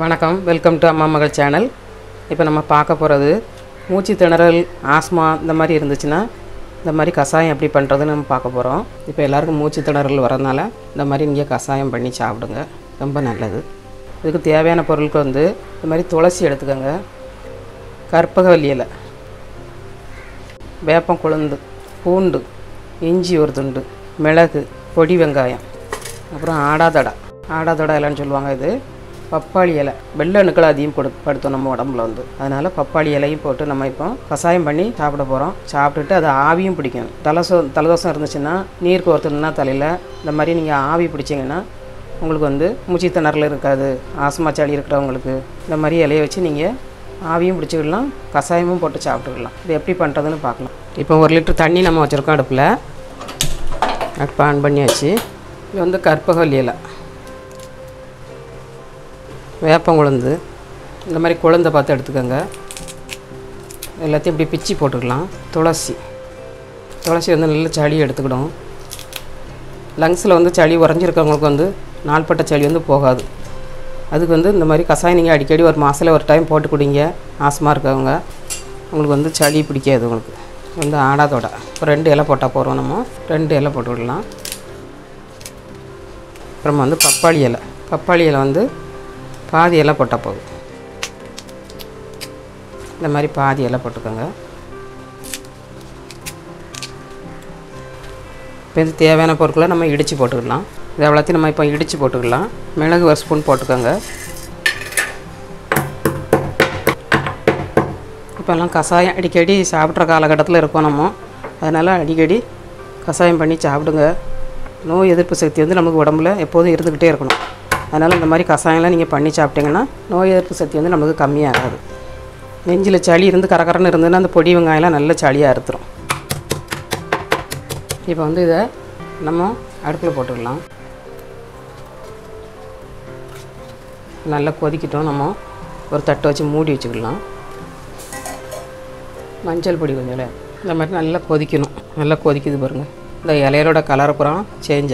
வணக்கம் welcome to அம்மா மகள் சேனல் இப்போ நம்ம பார்க்க போறது மூச்சு திணறல் ஆஸ்மா இந்த மாதிரி இருந்துச்சுனா இந்த மாதிரி கசாயம் எப்படி பண்றதுன்னு நம்ம பார்க்க போறோம் இப்போ எல்லாருக்கும் மூச்சு திணறல் வரனால இந்த மாதிரி நீங்க கசாயம் பண்ணி சாப்பிடுங்க ரொம்ப நல்லது இதுக்கு தேவையான பொருட்கள் வந்து இந்த மாதிரி துளசி எடுத்துக்கங்க கற்பகவல்லி இலை வேப்பம் கொழுந்து பூண்டு இஞ்சி ஒரு துண்டு மிளகு பொடி வெங்காயம் அப்புறம் ஆடாதடை இலைன்னு சொல்லுவாங்க இது பப்பாளி இலை வெள்ளை அணுக்கள் அதிகம் படுத்தும் நம்ம உடம்புல வந்து அதனால் பப்பாளி இலையும் போட்டு நம்ம இப்போ கசாயம் பண்ணி சாப்பிட போகிறோம் சாப்பிட்டுட்டு அது ஆவியும் பிடிக்கும் தலதோசம் இருந்துச்சுன்னா நீர் கோர்த்துனா தலையில் இந்த மாதிரி நீங்கள் ஆவி பிடிச்சிங்கன்னா உங்களுக்கு வந்து மூச்சு திணறல் இருக்காது ஆஸ்மா சளி இருக்கிறவங்களுக்கு இந்த மாதிரி இலையை வச்சு நீங்கள் ஆவியும் பிடிச்சிக்கிடலாம் கசாயமும் போட்டு சாப்பிட்டுக்கலாம் இது எப்படி பண்ணுறதுன்னு பார்க்கலாம் இப்போ 1 லிட்டர் தண்ணி நம்ம வச்சுருக்கோம் அடுப்பில் அடுப்பை ஆன் பண்ணியாச்சு இது வந்து கற்பகவல்லி இலை வேப்பம் கொழுந்து இந்த மாதிரி கொழுந்தை பார்த்து எடுத்துக்கோங்க எல்லாத்தையும் இப்படி பிச்சு போட்டுக்கலாம் துளசி வந்து நல்ல சளி எடுத்துக்கிடும் லங்ஸில் வந்து சளி உறைஞ்சிருக்கவங்களுக்கு வந்து நாள்பட்ட சளி வந்து போகாது அதுக்கு வந்து இந்த மாதிரி கசாயம் நீங்கள் அடிக்கடி ஒரு மாதத்தில் ஒரு டைம் போட்டு கொடுங்க ஆஸ்மா இருக்கவங்க உங்களுக்கு வந்து சளி பிடிக்காது உங்களுக்கு வந்து ஆடாதோட இப்போ 2 இலை போட்டால் போகிறோம் நம்ம 2 இலை போட்டு விடலாம் அப்புறமா வந்து பப்பாளி இலை வந்து பாதி இலை போட்டால் போதும் இந்த மாதிரி பாதி இலை போட்டுக்கோங்க இப்போ இது தேவையான பொருட்களை நம்ம இடித்து போட்டுக்கலாம் இது அவ்வளோத்தையும் நம்ம இப்போ இடித்து போட்டுக்கலாம் மிளகு 1 ஸ்பூன் போட்டுக்கோங்க இப்போல்லாம் கசாயம் அடிக்கடி சாப்பிட்ற காலகட்டத்தில் இருக்கோம் நம்ம அதனால் அடிக்கடி கசாயம் பண்ணி சாப்பிடுங்க நோய் எதிர்ப்பு சக்தி வந்து நமக்கு உடம்புல எப்போதும் இருந்துக்கிட்டே இருக்கணும் அதனால் இந்த மாதிரி கசாயம்லாம் நீங்கள் பண்ணி சாப்பிட்டிங்கன்னா நோய் எதிர்ப்பு சக்தி வந்து நமக்கு கம்மியாகாது நெஞ்சில் சளி இருந்து கரகரன்னு இருந்ததுன்னா அந்த பொடி வெங்காயம்லாம் நல்ல சளியாக அறுத்துரும் இப்போ வந்து இதை நம்ம அடுப்பில் போட்டுடலாம் நல்லா கொதிக்கிட்டோம் நம்ம ஒரு தட்டை வச்சு மூடி வச்சுக்கலாம் மஞ்சள் பொடி கொஞ்சம் இந்த மாதிரி நல்லா கொதிக்கணும் நல்லா கொதிக்குது பாருங்கள் இந்த இலையரோட கலர் புறம் சேஞ்ச்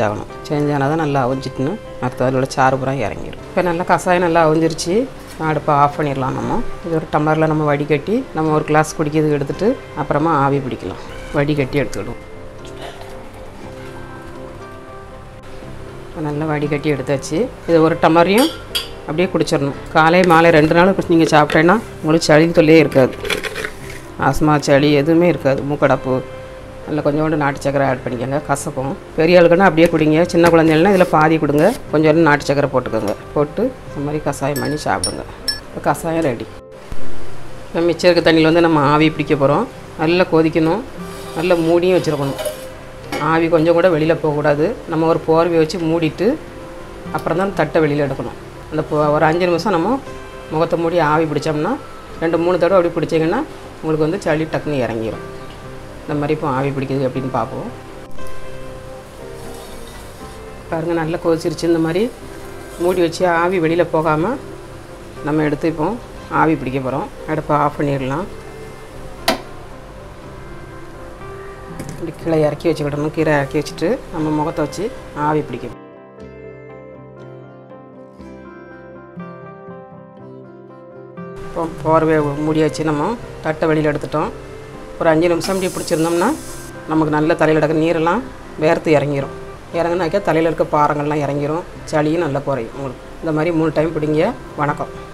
ஆனால் தான் நல்லா அவிஞ்சிட்டுன்னு அடுத்த அதோட சாறு புறம் இறங்கிடும் இப்போ நல்லா கசாயம் நல்லா அவிஞ்சிருச்சு அடுப்பை ஆஃப் பண்ணிடலாம் நம்ம இது ஒரு டம்ளரில் நம்ம வடிகட்டி நம்ம 1 கிளாஸ் குடிக்கிறதுக்கு எடுத்துகிட்டு அப்புறமா ஆவி பிடிக்கலாம் வடிகட்டி எடுத்துக்கிடுவோம் நல்லா வடிகட்டி எடுத்தாச்சு இது ஒரு டம்ளரையும் அப்படியே குடிச்சிடணும் காலை மாலை 2 நாள் நீங்கள் சாப்பிட்டேன்னா உங்களுக்கு சளின்னு தொல்லையே இருக்காது ஆஸ்மா சளி எதுவுமே இருக்காது மூக்கடப்பு அதில் கொஞ்சோண்டு நாட்டு சக்கரை ஆட் பண்ணிக்கோங்க கசக்கும் பெரிய ஆளுக்குன்னா அப்படியே குடிங்க சின்ன குழந்தைகள்னா இதில் பாதி கொடுங்க கொஞ்சோண்டு நாட்டு சக்கரை போட்டுக்கோங்க போட்டு இந்த மாதிரி கசாயம் பண்ணி சாப்பிடுங்க இப்போ கசாயம் ரெடி இப்போ மிச்சம் இருக்க தண்ணியில் வந்து நம்ம ஆவி பிடிக்க போகிறோம் நல்லா கொதிக்கணும் நல்லா மூடியும் வச்சுருக்கணும் ஆவி கொஞ்சம் கூட வெளியில் போகக்கூடாது நம்ம ஒரு போர்வை வச்சு மூடிட்டு அப்புறம் தான் தட்டை வெளியில் எடுக்கணும் அந்த ஒரு 5 நிமிஷம் நம்ம முகத்தை மூடி ஆவி பிடிச்சோம்னா 2-3 தடவை அப்படி பிடிச்சிங்கன்னா உங்களுக்கு வந்து சளி டக்குன்னு இறங்கிடும் இந்த மாதிரி இப்போ ஆவி பிடிக்குது அப்படின்னு பார்ப்போம் பாருங்கள் நல்லா கொதிச்சிருச்சு இந்த மாதிரி மூடி வச்சு ஆவி வெளியில் போகாமல் நம்ம எடுத்து இப்போ ஆவி பிடிக்க போகிறோம் அடுப்பை ஆஃப் பண்ணிடலாம் இப்படி கீழே இறக்கி வச்சுக்கிடணும் கீழே இறக்கி வச்சுட்டு நம்ம முகத்தை வச்சு ஆவி பிடிக்கணும் இப்போ போர்வை மூடி வச்சு நம்ம தட்டை வெளியில் எடுத்துட்டோம் ஒரு 5 நிமிஷம் இப்படி பிடிச்சிருந்தோம்னா நமக்கு நல்ல தலையில் இருக்க நீரெல்லாம் வேர்த்து இறங்கிடும் இறங்கினாக்கா தலையில் இருக்க பாறைகள்லாம் இறங்கிடும் சளியும் நல்லா குறையும் உங்களுக்கு இந்த மாதிரி 3 டைம் பிடிங்க வணக்கம்